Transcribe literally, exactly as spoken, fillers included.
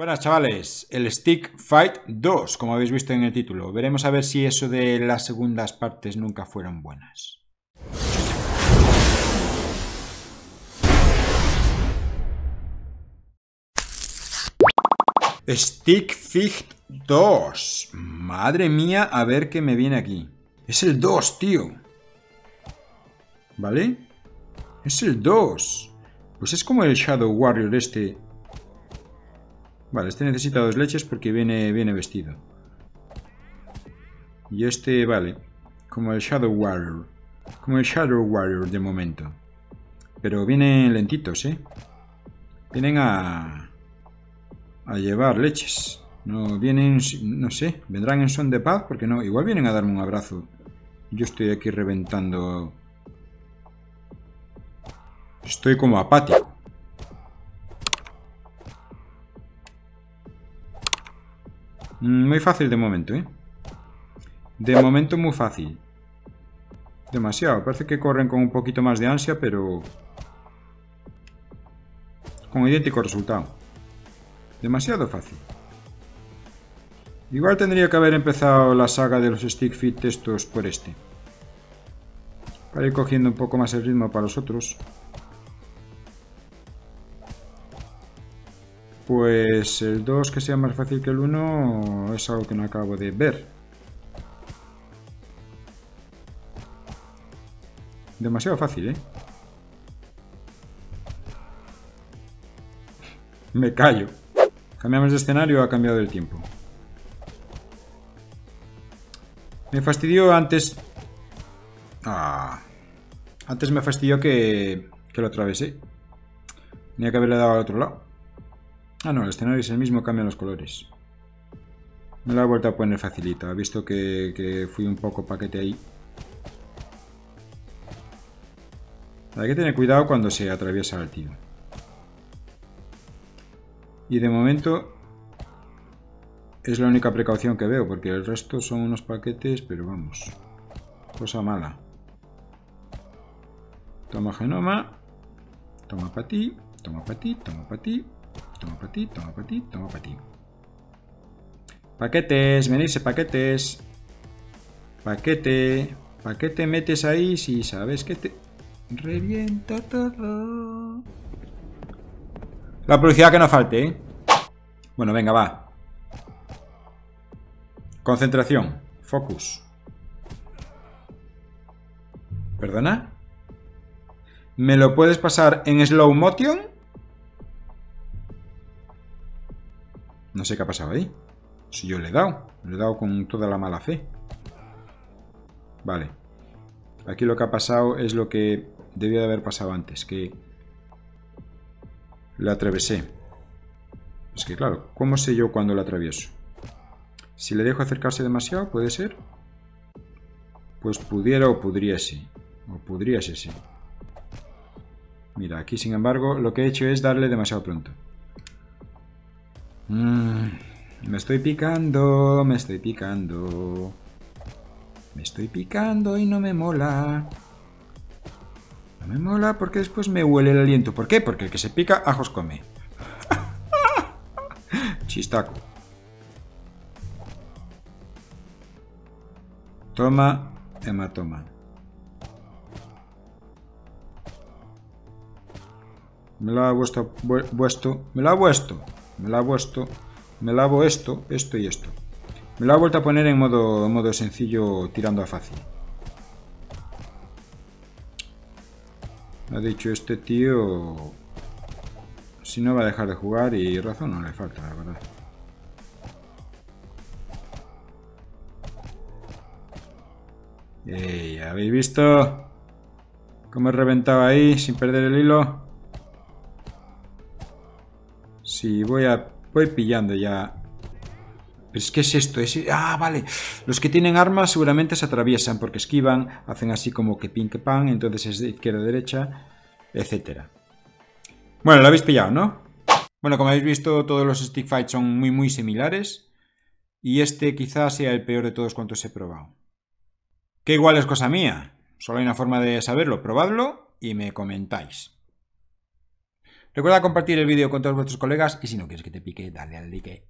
Buenas chavales, el Stick Fight dos, como habéis visto en el título. Veremos a ver si eso de las segundas partes nunca fueron buenas. Stick Fight dos. Madre mía, a ver qué me viene aquí. Es el dos, tío. ¿Vale? Es el dos. Pues es como el Shadow Warrior este. Vale, este necesita dos leches porque viene, viene vestido. Y este, vale, como el Shadow Warrior. Como el Shadow Warrior de momento. Pero vienen lentitos, ¿eh? Vienen a... a llevar leches. No vienen, no sé, vendrán en son de paz porque no. Igual vienen a darme un abrazo. Yo estoy aquí reventando. Estoy como apático. Muy fácil de momento, ¿eh? De momento muy fácil. Demasiado. Parece que corren con un poquito más de ansia, pero... con idéntico resultado. Demasiado fácil. Igual tendría que haber empezado la saga de los Stick Fight estos por este. Para ir cogiendo un poco más el ritmo para los otros. Pues el dos que sea más fácil que el uno es algo que no acabo de ver. Demasiado fácil, ¿eh? Me callo. Cambiamos de escenario, ha cambiado el tiempo. Me fastidió antes... Ah, antes me fastidió que, que lo atravesé. Tenía que haberle dado al otro lado. Ah, no, el escenario es el mismo, cambian los colores. Me la he vuelto a poner facilita, he visto que, que fui un poco paquete ahí. Hay que tener cuidado cuando se atraviesa el tío. Y de momento es la única precaución que veo, porque el resto son unos paquetes, pero vamos, cosa mala. Toma genoma, toma para ti, toma para ti, toma para ti. Toma para ti, toma para ti, toma para ti. Paquetes, venirse paquetes. Paquete, paquete metes ahí si sabes que te... revienta todo. La publicidad que no falte, ¿eh? Bueno, venga, va. Concentración, focus. ¿Perdona? ¿Me lo puedes pasar en slow motion? No sé qué ha pasado ahí. Si yo le he dado. Le he dado con toda la mala fe. Vale. Aquí lo que ha pasado es lo que debía de haber pasado antes. Que la atravesé. Es que claro, ¿cómo sé yo cuando la atravieso? Si le dejo acercarse demasiado, ¿puede ser? Pues pudiera o pudriese. O pudriese, sí. Mira, aquí sin embargo lo que he hecho es darle demasiado pronto. Mm, me estoy picando, me estoy picando. Me estoy picando y no me mola. No me mola porque después me huele el aliento. ¿Por qué? Porque el que se pica, ajos come. Chistaco. Toma, hematoma. Me lo ha vuesto, vuesto, me lo ha vuesto. Me lavo esto, me lavo esto, esto y esto. Me lo he vuelto a poner en modo, modo sencillo, tirando a fácil. Ha dicho este tío, si no va a dejar de jugar, y razón no le falta, la verdad. Ey, ¿habéis visto cómo he reventado ahí sin perder el hilo? Sí, voy a voy pillando ya. Pero es que es esto, es... ah, vale. Los que tienen armas seguramente se atraviesan porque esquivan, hacen así como que pin que pan, entonces es de izquierda a derecha, etcétera. Bueno, lo habéis pillado, ¿no? Bueno, como habéis visto, todos los Stick Fight son muy muy similares y este quizás sea el peor de todos cuantos he probado. Que igual es cosa mía. Solo hay una forma de saberlo, probadlo y me comentáis. Recuerda compartir el vídeo con todos vuestros colegas y si no quieres que te pique, dale al like.